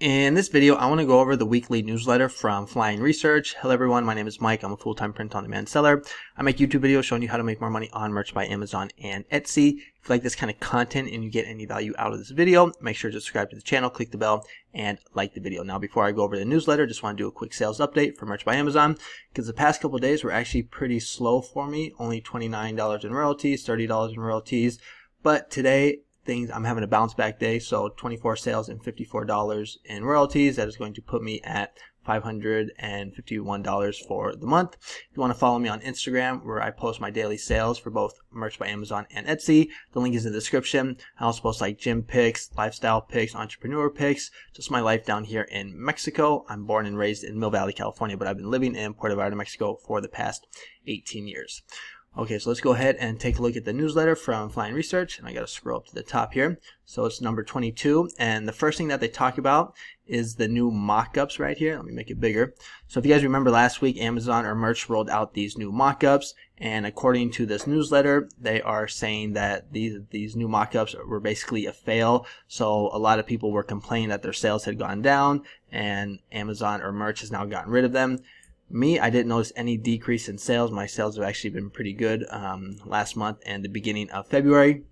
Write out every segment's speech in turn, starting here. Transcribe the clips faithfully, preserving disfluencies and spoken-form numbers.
In this video, I want to go over the weekly newsletter from Flying Research. Hello everyone, my name is Mike. I'm a full-time print-on-demand seller. I make YouTube videos showing you how to make more money on Merch by Amazon and Etsy. If you like this kind of content and you get any value out of this video, make sure to subscribe to the channel, click the bell, and like the video. Now, before I go over the newsletter, just want to do a quick sales update for Merch by Amazon, because the past couple of days were actually pretty slow for me. Only twenty-nine dollars in royalties, thirty dollars in royalties, but today, things I'm having a bounce back day, so twenty-four sales and fifty-four dollars in royalties. That is going to put me at five hundred fifty-one dollars for the month. If you want to follow me on Instagram, where I post my daily sales for both Merch by Amazon and Etsy, the link is in the description. I also post like gym pics, lifestyle pics, entrepreneur pics, just my life down here in Mexico. I'm born and raised in Mill Valley, California, but I've been living in Puerto Vallarta, Mexico for the past eighteen years. Okay, so let's go ahead and take a look at the newsletter from Flying Research, and I gotta scroll up to the top here. So it's number twenty-two, and the first thing that they talk about is the new mock-ups right here. Let me make it bigger. So if you guys remember last week, Amazon or Merch rolled out these new mock-ups, and according to this newsletter, they are saying that these these new mock-ups were basically a fail. So a lot of people were complaining that their sales had gone down, and Amazon or Merch has now gotten rid of them. Me, I didn't notice any decrease in sales. My sales have actually been pretty good um, last month and the beginning of February.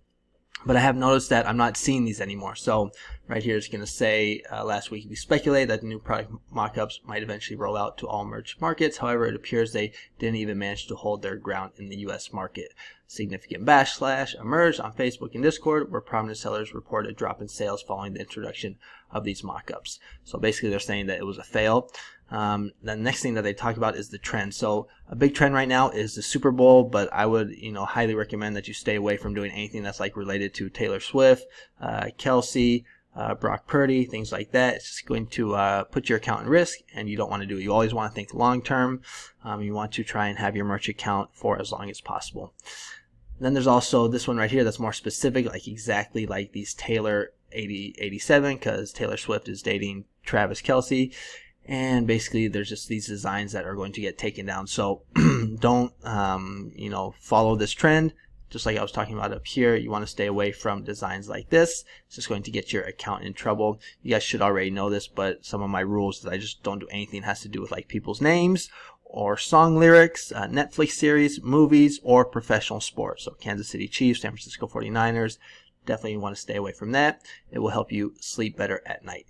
But I have noticed that I'm not seeing these anymore. So right here it's going to say, uh, last week we speculated that the new product mock-ups might eventually roll out to all merch markets. However, it appears they didn't even manage to hold their ground in the U S market. Significant backlash emerged on Facebook and Discord, where prominent sellers reported a drop in sales following the introduction of these mock-ups. So basically they're saying that it was a fail. Um, the next thing that they talk about is the trend. So a big trend right now is the Super Bowl, but I would, you know, highly recommend that you stay away from doing anything that's like related to Taylor Swift, uh, Kelce, uh, Brock Purdy, things like that. It's just going to uh, put your account at risk, and you don't want to do it. You always want to think long term. Um, you want to try and have your merch account for as long as possible. And then there's also this one right here that's more specific, like exactly like these Taylor eighty, eighty-seven, because Taylor Swift is dating Travis Kelce. And basically there's just these designs that are going to get taken down, so don't um, you know, follow this trend. Just like I was talking about up here, you want to stay away from designs like this. It's just going to get your account in trouble. You guys should already know this, but some of my rules that I just don't do anything has to do with like people's names or song lyrics, uh, Netflix series, movies, or professional sports. So Kansas City Chiefs, San Francisco forty-niners, definitely want to stay away from that. It will help you sleep better at night.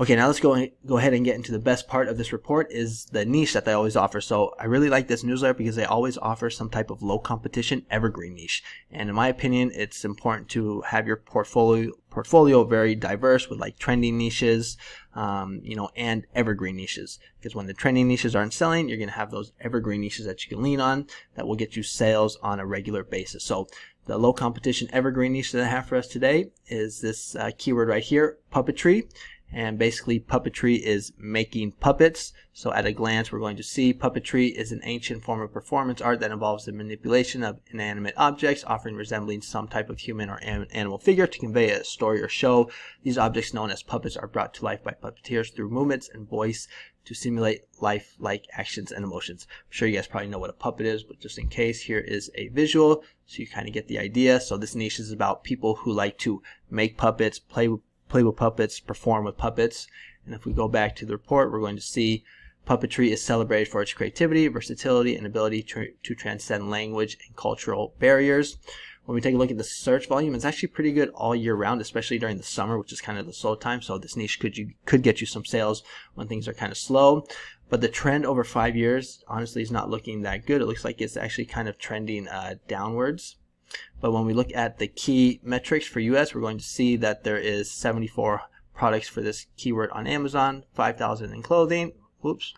Okay, now let's go go ahead and get into the best part of this report, is the niche that they always offer. So I really like this newsletter because they always offer some type of low competition evergreen niche. And in my opinion, it's important to have your portfolio portfolio very diverse with like trending niches, um, you know, and evergreen niches. Because when the trending niches aren't selling, you're going to have those evergreen niches that you can lean on that will get you sales on a regular basis. So the low competition evergreen niche that I have for us today is this uh, keyword right here, puppetry. And basically puppetry is making puppets. So at a glance, we're going to see puppetry is an ancient form of performance art that involves the manipulation of inanimate objects, often resembling some type of human or animal figure to convey a story or show. These objects known as puppets are brought to life by puppeteers through movements and voice to simulate life-like actions and emotions. I'm sure you guys probably know what a puppet is, but just in case, here is a visual, so you kind of get the idea. So this niche is about people who like to make puppets, play with, play with puppets, perform with puppets. And if we go back to the report, we're going to see puppetry is celebrated for its creativity, versatility, and ability to, to transcend language and cultural barriers. When we take a look at the search volume, it's actually pretty good all year round, especially during the summer, which is kind of the slow time. So this niche could you could get you some sales when things are kind of slow. But the trend over five years, honestly, is not looking that good. It looks like it's actually kind of trending uh, downwards. But when we look at the key metrics for U S, we're going to see that there is seventy-four products for this keyword on Amazon, five thousand in clothing. Whoops.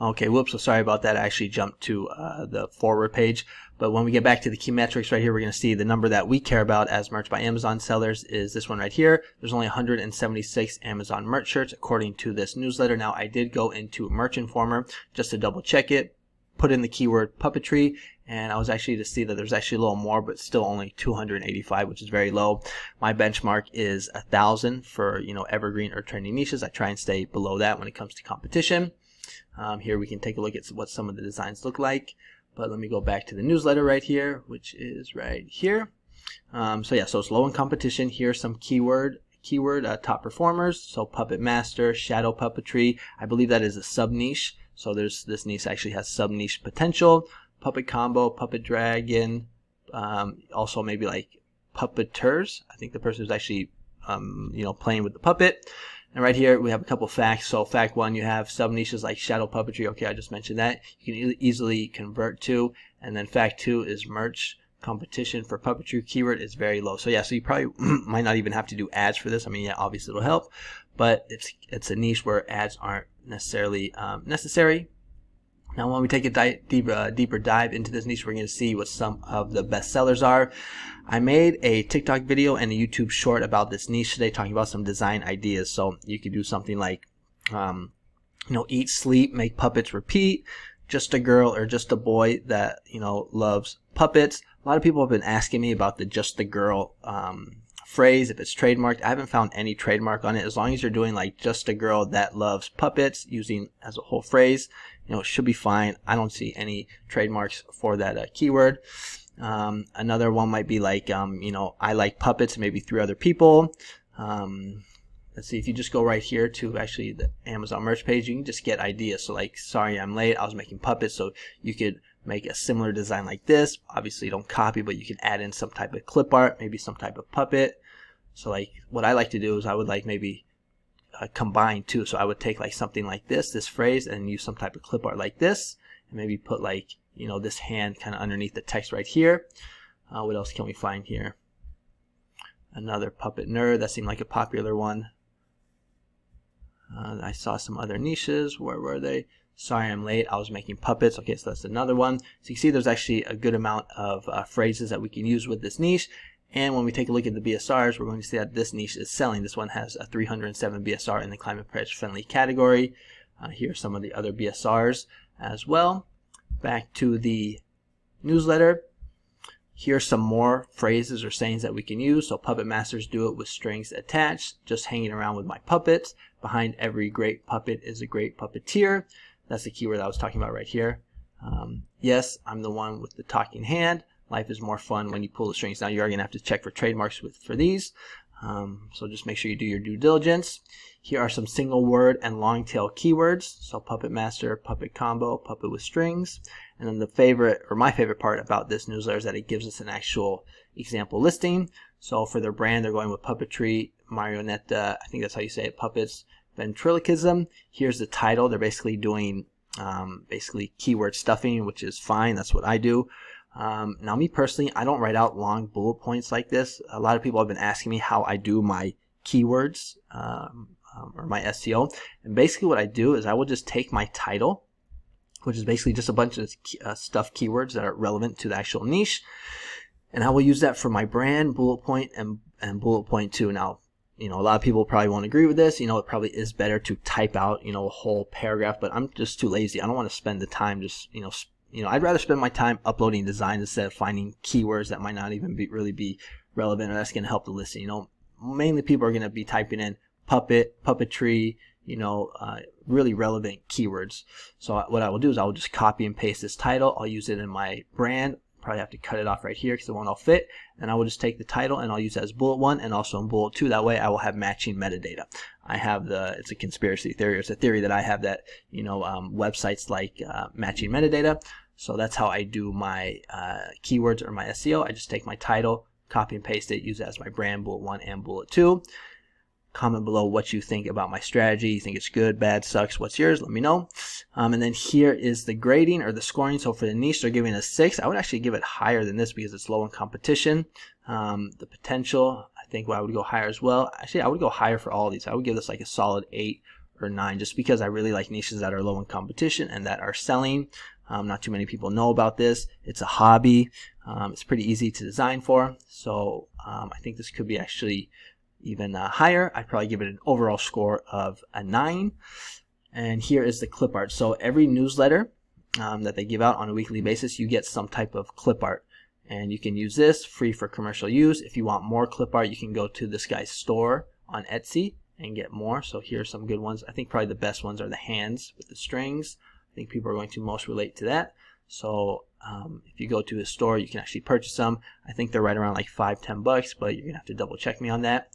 Okay, whoops, so sorry about that. I actually jumped to uh, the forward page. But when we get back to the key metrics right here, we're going to see the number that we care about as Merch by Amazon sellers is this one right here. There's only one hundred seventy-six Amazon merch shirts according to this newsletter. Now, I did go into Merch Informer just to double check it, put in the keyword puppetry, and I was actually to see that there's actually a little more, but still only two hundred eighty-five, which is very low. My benchmark is one thousand for, you know, evergreen or trendy niches. I try and stay below that when it comes to competition. Um, here we can take a look at what some of the designs look like, but let me go back to the newsletter right here, which is right here. Um, so yeah, so it's low in competition. Here's some keyword keyword uh, top performers, so puppet master, shadow puppetry. I believe that is a sub niche. So there's this niche actually has sub niche potential. Puppet combo, puppet dragon, um, also maybe like puppeters. I think the person who's actually um, you know playing with the puppet. And right here we have a couple facts. So fact one, you have sub niches like shadow puppetry. Okay, I just mentioned that. You can e easily convert to. And then fact two is merch. Competition for puppetry keyword is very low. So yeah, so you probably might not even have to do ads for this. I mean, yeah, obviously it'll help, but it's it's a niche where ads aren't necessarily um, necessary. Now, when we take a di deeper, uh, deeper dive into this niche, we're going to see what some of the best sellers are. I made a TikTok video and a YouTube short about this niche today, talking about some design ideas. So you could do something like, um, you know, eat, sleep, make puppets, repeat. Just a girl or just a boy that you know loves puppets. A lot of people have been asking me about the just the girl um, phrase, if it's trademarked. I haven't found any trademark on it. As long as you're doing like just a girl that loves puppets using as a whole phrase, you know, it should be fine. I don't see any trademarks for that uh, keyword. Um, another one might be like, um, you know, I like puppets, maybe three other people. Um, Let's see, if you just go right here to actually the Amazon merch page, you can just get ideas. So like, sorry I'm late, I was making puppets. So you could make a similar design like this. Obviously don't copy, but you can add in some type of clip art, maybe some type of puppet. So like what I like to do is I would like maybe uh, combine two. So I would take like something like this, this phrase, and use some type of clip art like this. And maybe put like, you know, this hand kind of underneath the text right here. Uh, what else can we find here? Another puppet nerd, that seemed like a popular one. Uh, I saw some other niches. Where were they? Sorry I'm late, I was making puppets. Okay, so that's another one. So you can see there's actually a good amount of uh, phrases that we can use with this niche. And when we take a look at the B S Rs, we're going to see that this niche is selling. This one has a three hundred seven B S R in the climate pledge friendly category. Uh, here are some of the other B S Rs as well. Back to the newsletter. Here's some more phrases or sayings that we can use. So puppet masters do it with strings attached, just hanging around with my puppets. Behind every great puppet is a great puppeteer. That's the keyword I was talking about right here. Um, yes, I'm the one with the talking hand. Life is more fun when you pull the strings. Now you are going to have to check for trademarks with for these. Um, so just make sure you do your due diligence. Here are some single word and long tail keywords. So puppet master, puppet combo, puppet with strings. And then the favorite, or my favorite part about this newsletter is that it gives us an actual example listing. So for their brand, they're going with puppetry, marionetta, I think that's how you say it, puppets, ventriloquism. Here's the title. They're basically doing um, basically keyword stuffing, which is fine. That's what I do. Um, now me personally, I don't write out long bullet points like this. A lot of people have been asking me how I do my keywords um, um, or my S E O. And basically what I do is I will just take my title, which is basically just a bunch of uh, stuff keywords that are relevant to the actual niche. And I will use that for my brand, bullet point, and, and bullet point two. Now, you know, a lot of people probably won't agree with this. You know, it probably is better to type out, you know, a whole paragraph, but I'm just too lazy. I don't want to spend the time just, you know, You know, I'd rather spend my time uploading designs instead of finding keywords that might not even be really be relevant, or that's going to help the listing. You know, mainly people are going to be typing in puppet, puppetry, you know, uh, really relevant keywords. So what I will do is I will just copy and paste this title. I'll use it in my brand. Probably have to cut it off right here because it won't all fit. And I will just take the title and I'll use it as bullet one and also in bullet two. That way I will have matching metadata. I have the, it's a conspiracy theory. It's a theory that I have that, you know, um, websites like uh, matching metadata. So that's how I do my uh, keywords or my S E O. I just take my title, copy and paste it, use it as my brand, bullet one and bullet two. Comment below what you think about my strategy. You think it's good, bad, sucks, what's yours? Let me know. Um, and then here is the grading or the scoring. So for the niche, they're giving a six. I would actually give it higher than this because it's low in competition. Um, the potential, I think I would go higher as well. Actually, I would go higher for all of these. I would give this like a solid eight or nine just because I really like niches that are low in competition and that are selling. Um, not too many people know about this. It's a hobby. Um, it's pretty easy to design for. So um, I think this could be actually even uh, higher. I'd probably give it an overall score of a nine. And here is the clip art. So every newsletter um, that they give out on a weekly basis, you get some type of clip art. And you can use this free for commercial use. If you want more clip art, you can go to this guy's store on Etsy and get more. So here are some good ones. I think probably the best ones are the hands with the strings. I think people are going to most relate to that. So um, if you go to a store, you can actually purchase them. I think they're right around like five, ten bucks, but you're gonna have to double check me on that.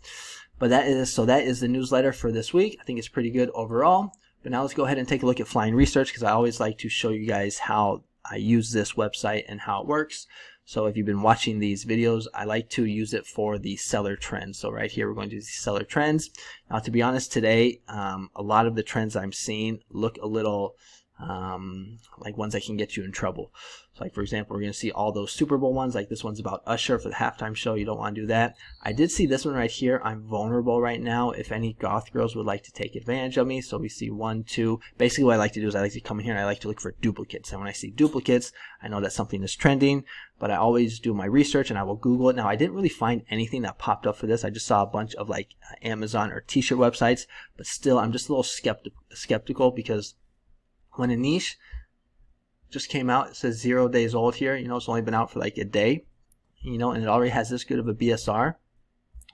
But that is, so that is the newsletter for this week. I think it's pretty good overall. But now let's go ahead and take a look at Flying Research, because I always like to show you guys how I use this website and how it works. So if you've been watching these videos, I like to use it for the seller trends. So right here, we're going to do the seller trends. Now, to be honest, today, um, a lot of the trends I'm seeing look a little um, like ones that can get you in trouble. So like, for example, we're going to see all those Super Bowl ones. Like this one's about Usher for the halftime show. You don't want to do that. I did see this one right here. I'm vulnerable right now. If any goth girls would like to take advantage of me. So we see one, two. Basically, what I like to do is I like to come in here and I like to look for duplicates. And when I see duplicates, I know that something is trending. But I always do my research and I will Google it. Now, I didn't really find anything that popped up for this. I just saw a bunch of like Amazon or t-shirt websites, but still I'm just a little skepti- skeptical because when a niche just came out, it says zero days old here, you know, it's only been out for like a day, you know, and it already has this good of a B S R,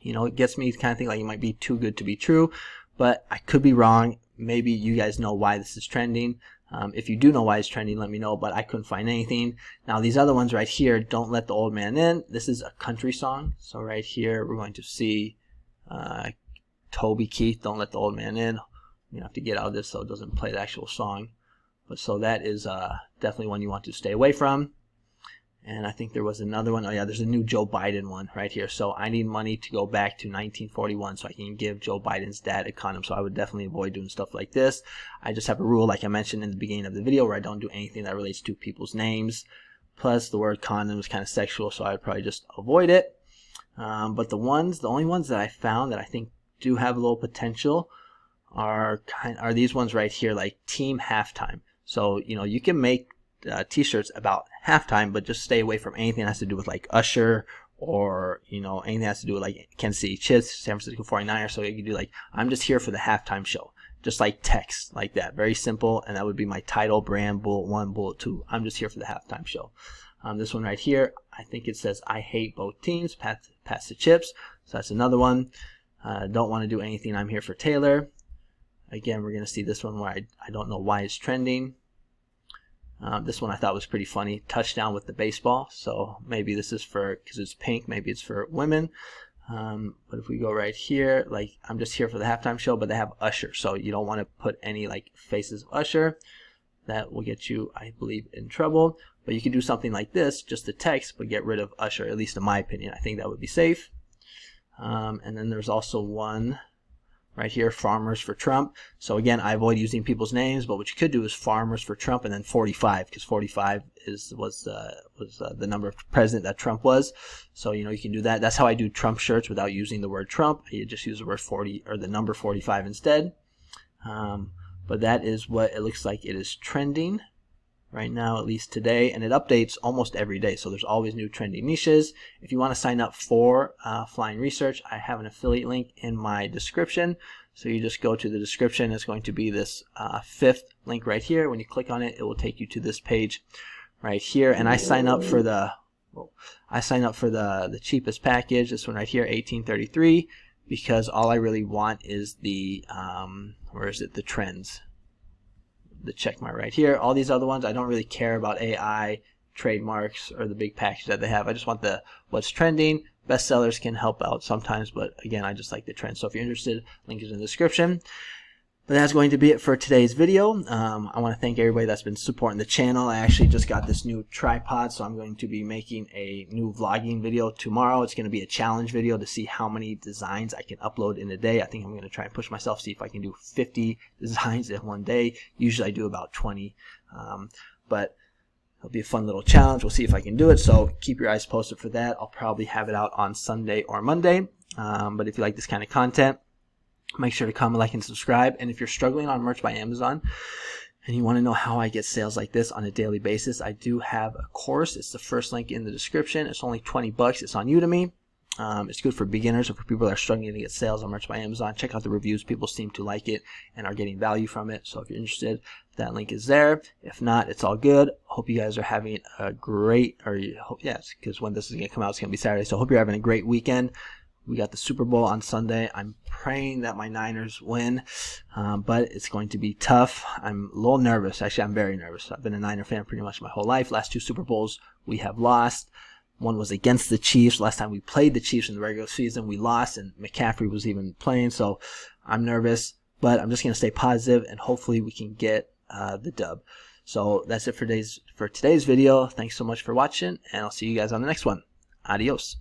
you know, it gets me to kind of think like it might be too good to be true, but I could be wrong. Maybe you guys know why this is trending. Um, if you do know why it's trending, let me know, but I couldn't find anything. Now, these other ones right here, Don't Let the Old Man In. This is a country song. So right here, we're going to see uh, Toby Keith, Don't Let the Old Man In. You have to get out of this so it doesn't play the actual song. But so that is uh, definitely one you want to stay away from. And I think there was another one. Oh yeah, there's a new Joe Biden one right here. So I need money to go back to nineteen forty-one so I can give Joe Biden's dad a condom. So I would definitely avoid doing stuff like this. I just have a rule, like I mentioned in the beginning of the video, where I don't do anything that relates to people's names. Plus the word condom is kind of sexual, so I would probably just avoid it. Um, but the ones, the only ones that I found that I think do have a little potential are kind are these ones right here, like Team Halftime. So, you know, you can make Uh, t-shirts about halftime, but just stay away from anything that has to do with like Usher or, you know, anything that has to do with like Kansas City Chiefs, San Francisco forty-niners. So you can do like, I'm just here for the halftime show, just like text like that, very simple. And that would be my title, brand, bullet one, bullet two. I'm just here for the halftime show. Um, this one right here, I think it says, I hate both teams, pass, pass the chips. So that's another one. Uh, don't want to do anything. I'm here for Taylor. Again, we're going to see this one where I, I don't know why it's trending. Um, this one I thought was pretty funny, touchdown with the baseball. So maybe this is for, because it's pink, maybe it's for women. Um, but if we go right here, like I'm just here for the halftime show, but they have Usher. So you don't want to put any like faces of Usher. That will get you, I believe, in trouble. But you could do something like this, just the text, but get rid of Usher, at least in my opinion. I think that would be safe. Um, and then there's also one right here, Farmers for Trump. So again, I avoid using people's names, but what you could do is Farmers for Trump and then forty-five, because forty-five is was uh, was uh, the number of president that Trump was. So, you know, you can do that. That's how I do Trump shirts without using the word Trump. You just use the word forty or the number forty-five instead. Um, but that is what it looks like it is trending right now, at least today, and it updates almost every day, so there's always new trending niches. If you want to sign up for uh, Flying Research, I have an affiliate link in my description, so you just go to the description. It's going to be this uh, fifth link right here. When you click on it, it will take you to this page right here, and I sign up for the I sign up for the the cheapest package, this one right here, eighteen thirty-three, because all I really want is the um, where is it the trends, the check mark right here. All these other ones, I don't really care about A I, trademarks, or the big package that they have. I just want the what's trending. Bestsellers can help out sometimes, but again, I just like the trend. So if you're interested, link is in the description. But that's going to be it for today's video. Um, I want to thank everybody that's been supporting the channel. I actually just got this new tripod, so I'm going to be making a new vlogging video tomorrow. It's going to be a challenge video to see how many designs I can upload in a day. I think I'm going to try and push myself, see if I can do fifty designs in one day. Usually I do about twenty, um, but it'll be a fun little challenge. We'll see if I can do it, so keep your eyes posted for that. I'll probably have it out on Sunday or Monday, um, but if you like this kind of content, make sure to comment, like, and subscribe. And if you're struggling on Merch by Amazon and you want to know how I get sales like this on a daily basis, I do have a course. It's the first link in the description. It's only twenty bucks. It's on Udemy. Um, it's good for beginners or for people that are struggling to get sales on Merch by Amazon. Check out the reviews. People seem to like it and are getting value from it. So if you're interested, that link is there. If not, it's all good. Hope you guys are having a great, or you hope, yes, because when this is going to come out, it's going to be Saturday. So hope you're having a great weekend. We got the Super Bowl on Sunday. I'm praying that my Niners win, um, but it's going to be tough. I'm a little nervous. Actually, I'm very nervous. I've been a Niner fan pretty much my whole life. Last two Super Bowls we have lost. One was against the Chiefs. Last time we played the Chiefs in the regular season, we lost, and McCaffrey was even playing. So I'm nervous, but I'm just going to stay positive, and hopefully we can get uh, the dub. So that's it for today's, for today's video. Thanks so much for watching, and I'll see you guys on the next one. Adios.